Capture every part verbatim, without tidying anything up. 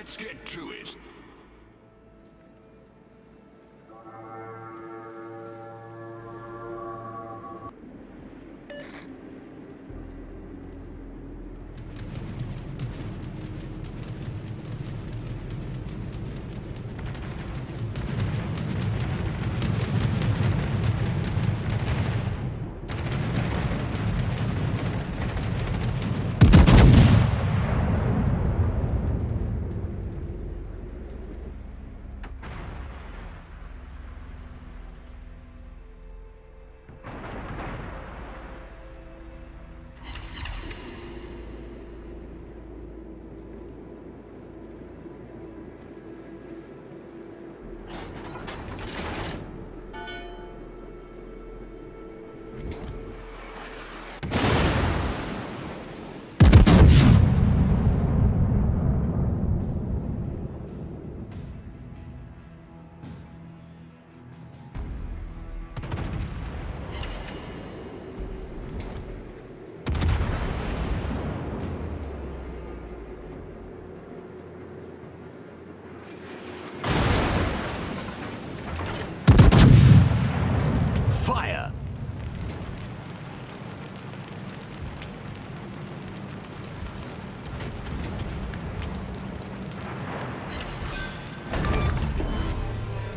Let's get to it.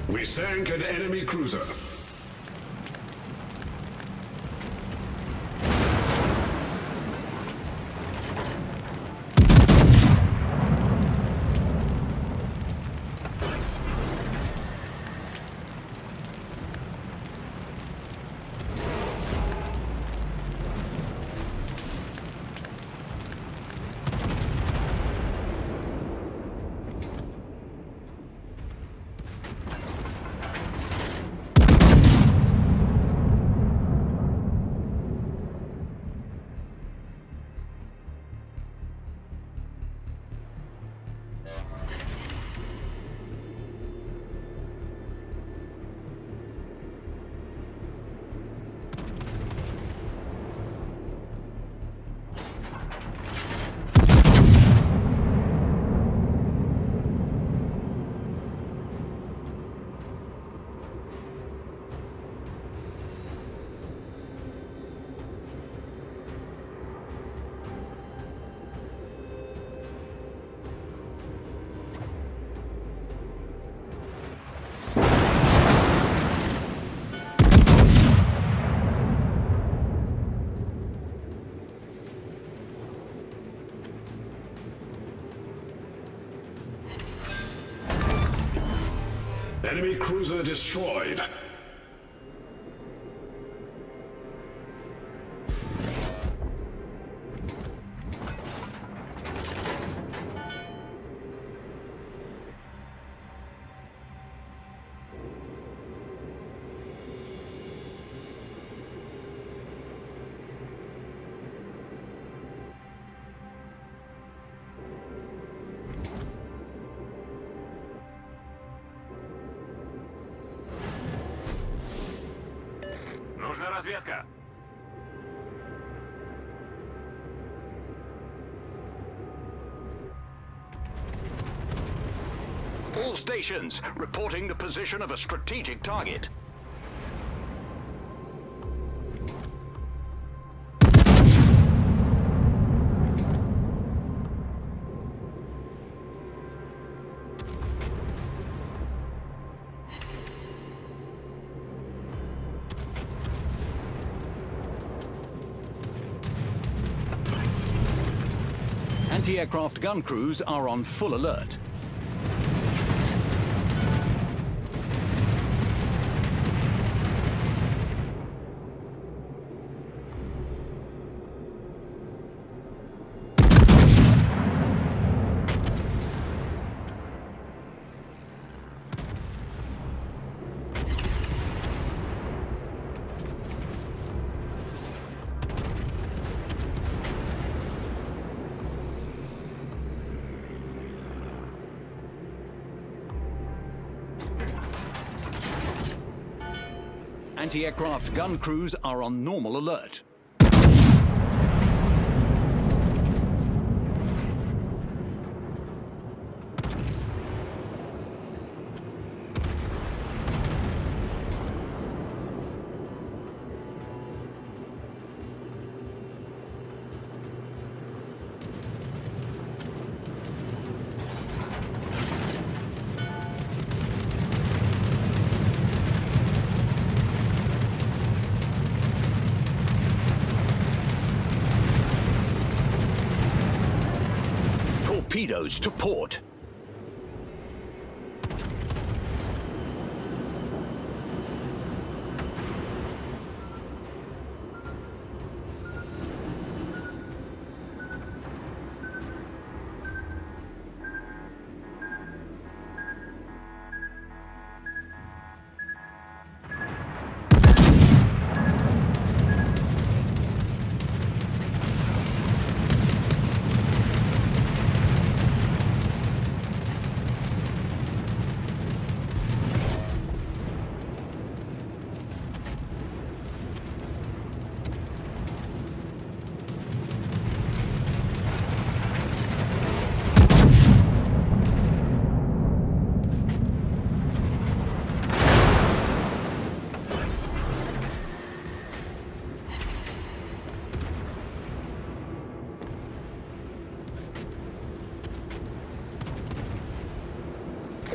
We sank an enemy cruiser. Enemy cruiser destroyed. Нужна разведка. All stations reporting the position of a strategic target. Anti-aircraft gun crews are on full alert. Anti-aircraft gun crews are on normal alert. Torpedoes to port.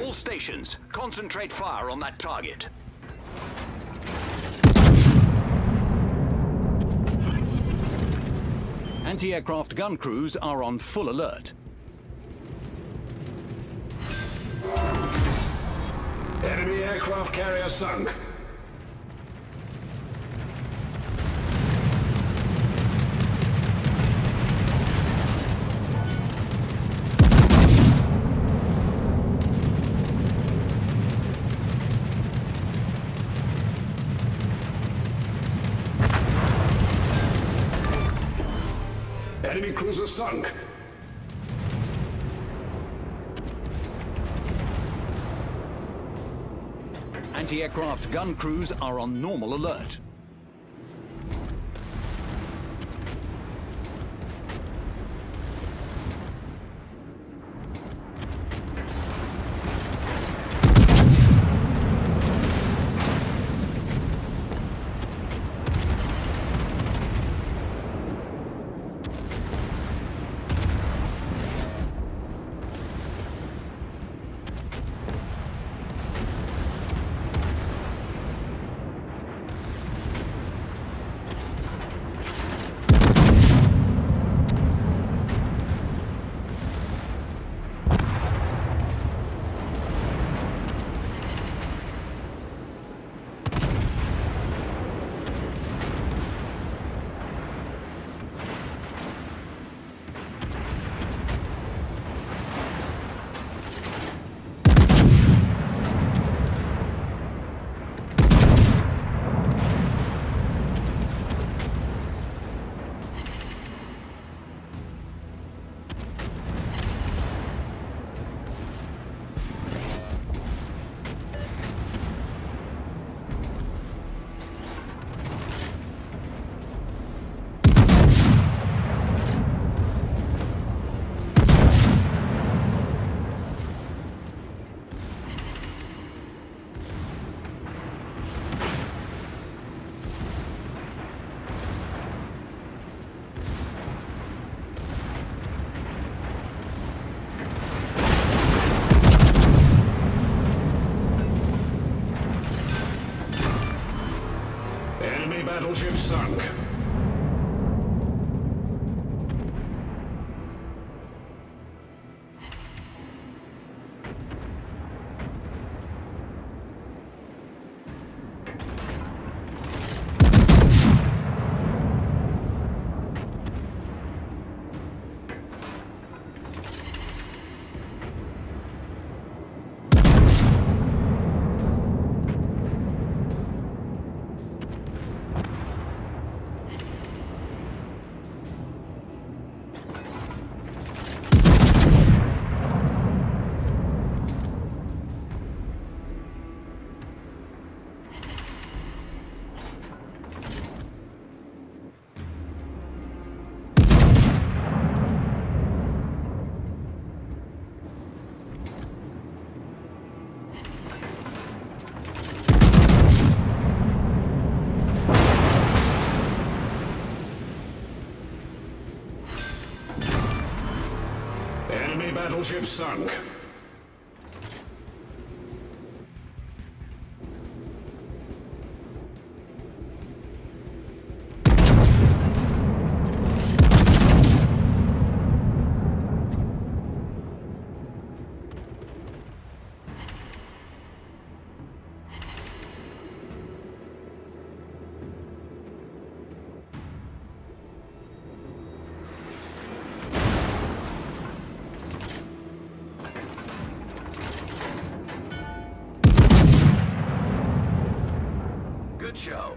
All stations, concentrate fire on that target. Anti-aircraft gun crews are on full alert. Enemy aircraft carrier sunk. Enemy cruiser sunk. Anti-aircraft gun crews are on normal alert. Battleship sunk. Battleship sunk. show.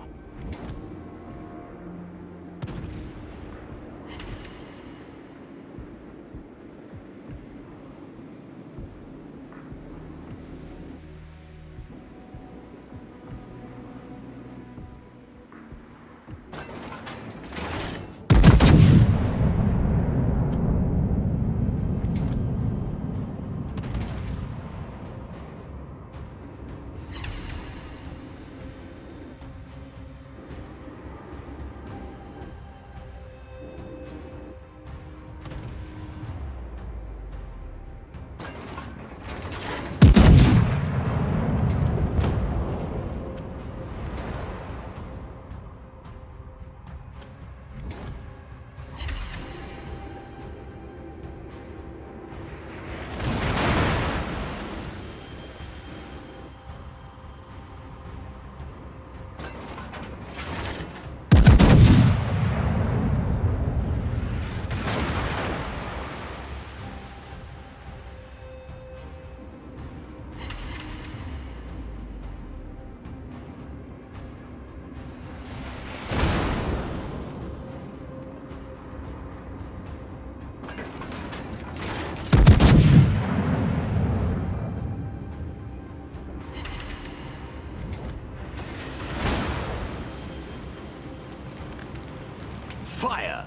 Fire!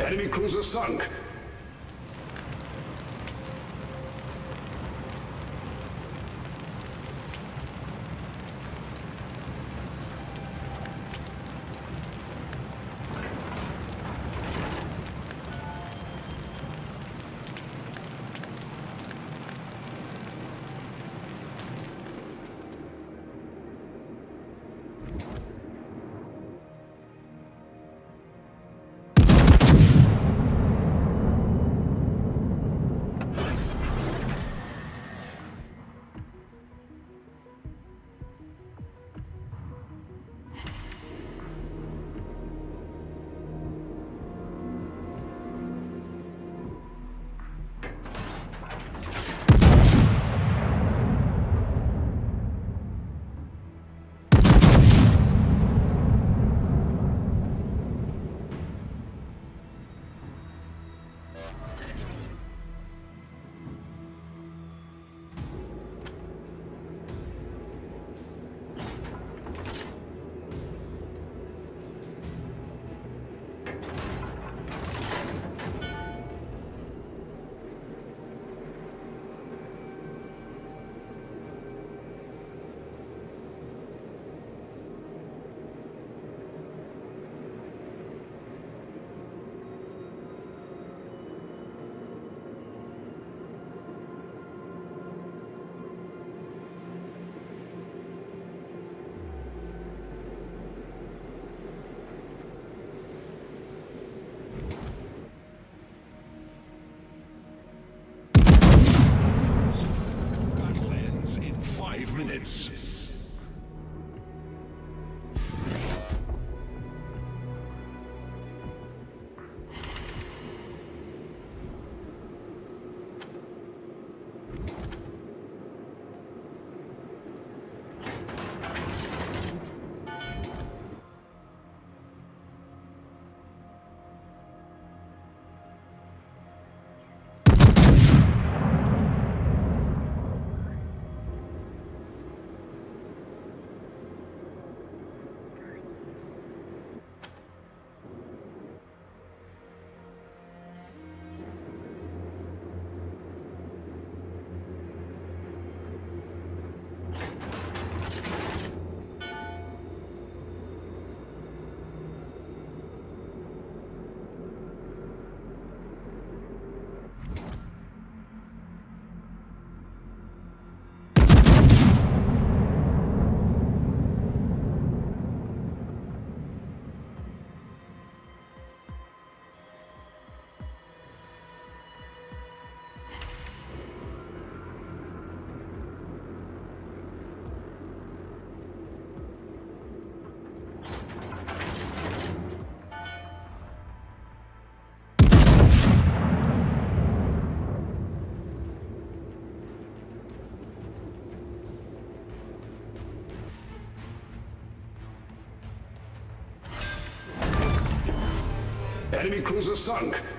Enemy cruiser sunk. Minutes. Enemy cruiser sunk.